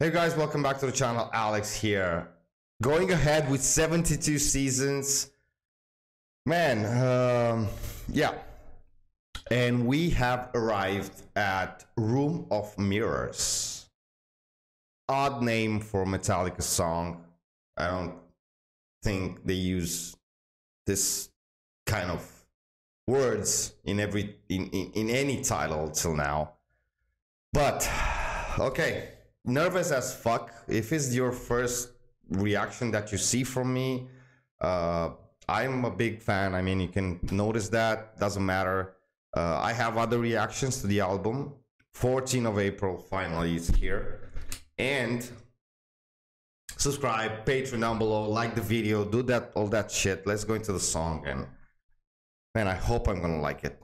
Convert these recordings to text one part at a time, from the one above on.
Hey guys, welcome back to the channel. Alex here. Going ahead with 72 Seasons. Man, yeah. And we have arrived at Room of Mirrors. Odd name for Metallica song. I don't think they use this kind of words in any title till now. But okay, nervous as fuck. If it's your first reaction that you see from me, I'm a big fan. I mean, you can notice that, doesn't matter. I have other reactions to the album. 14th of April finally is here. And subscribe, Patreon down below, like the video, do that, all that shit. Let's go into the song, and man, I hope I'm gonna like it.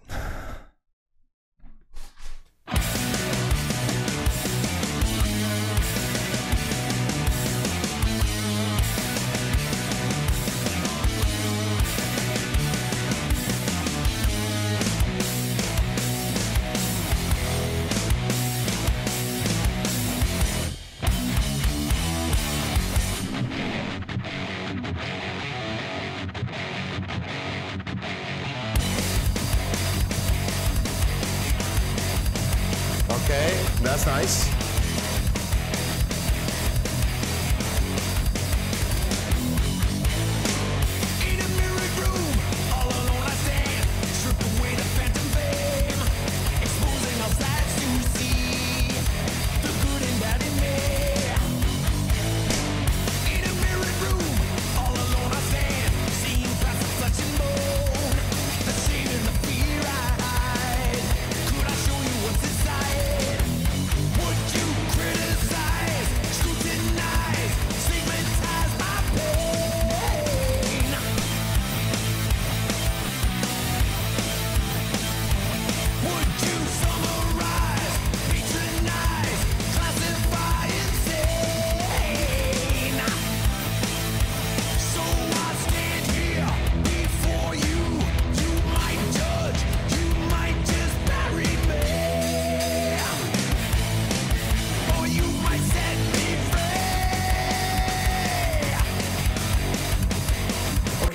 Okay, that's nice. In a mirrored room, all alone I stand, strip away the phantom fame, exposing all sides to see the good and bad in me. In a mirrored room, all alone I stand, seeing past the flesh and bone, the shame and the fear I hide. Could I show you what's inside?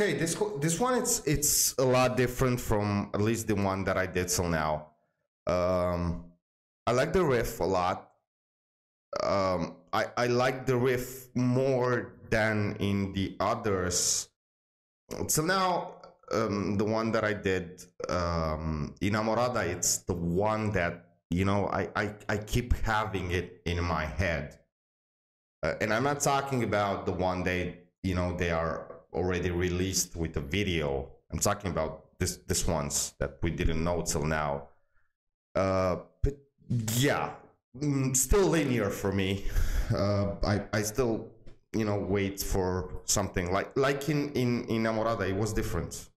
Okay, this one, it's a lot different from at least the one that I did till now. I like the riff a lot. I like the riff more than in the others. Till now, the one that I did, Inamorata, it's the one that, you know, I keep having it in my head. And I'm not talking about the one they, you know, they are already released with a video. I'm talking about this ones that we didn't know till now. But yeah, still linear for me. I still, you know, wait for something like in Inamorata. It was different.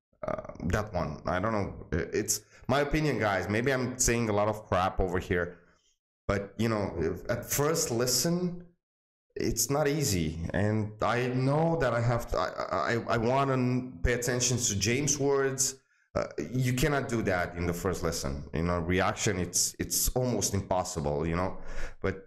That one, I don't know. It's my opinion, guys. Maybe I'm saying a lot of crap over here, but you know, at first listen, it's not easy, and I know that I have to. I want to pay attention to James' words. You cannot do that in the first lesson. In a reaction, it's almost impossible, you know. But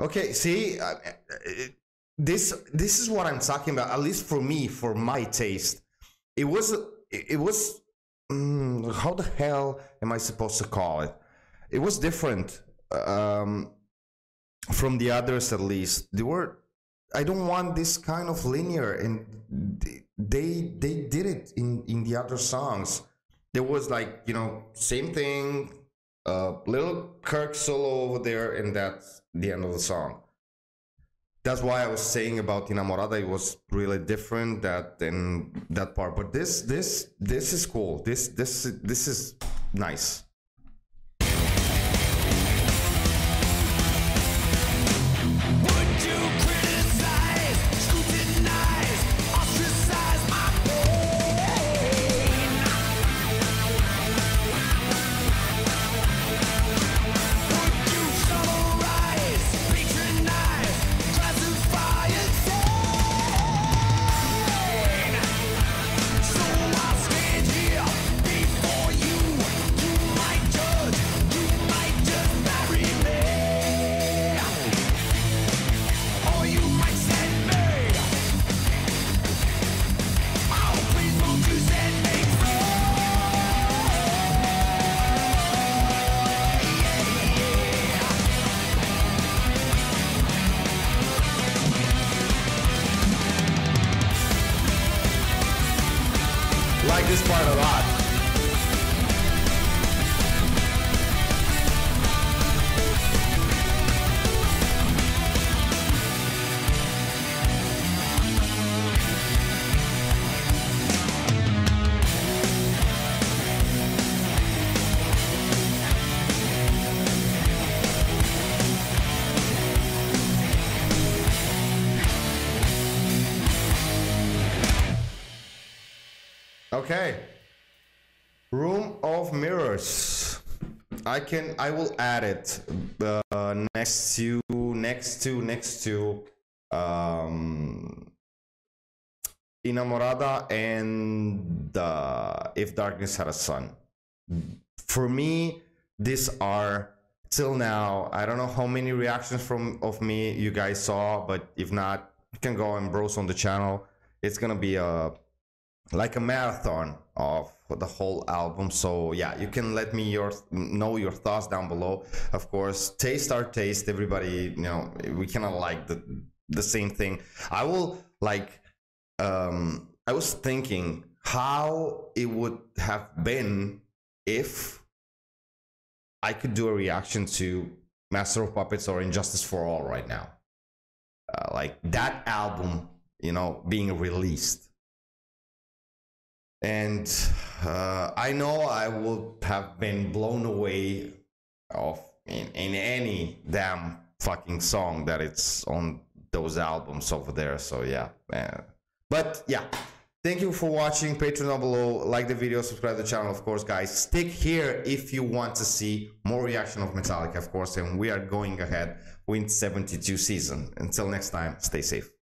Okay, see, this is what I'm talking about. At least for me, for my taste, it was. How the hell am I supposed to call it? It was different from the others. At least they were. I don't want this kind of linear, and they did it in the other songs. There was like, you know, same thing, little Kirk solo over there, and that's the end of the song. That's why I was saying about Inamorata, it was really different that part. But this is cool. This is nice. Okay, Room of Mirrors. I will add it next to Inamorata and If Darkness Had a Sun. For me, these are till now. I don't know how many reactions of me you guys saw, but if not, you can go and browse on the channel. It's gonna be like a marathon of the whole album. So yeah, you can let me know your thoughts down below. Of course, taste our taste. Everybody, you know, we cannot like the same thing. I will like. I was thinking how it would have been if I could do a reaction to Master of Puppets or Injustice for All right now, like that album, you know, being released. And I know I would have been blown away in any damn fucking song that it's on those albums over there. So yeah, man. But yeah, thank you for watching. Patreon down below, like the video, subscribe to the channel. Of course, guys, stick here if you want to see more reaction of Metallica, of course. And we are going ahead with 72 season. Until next time, stay safe.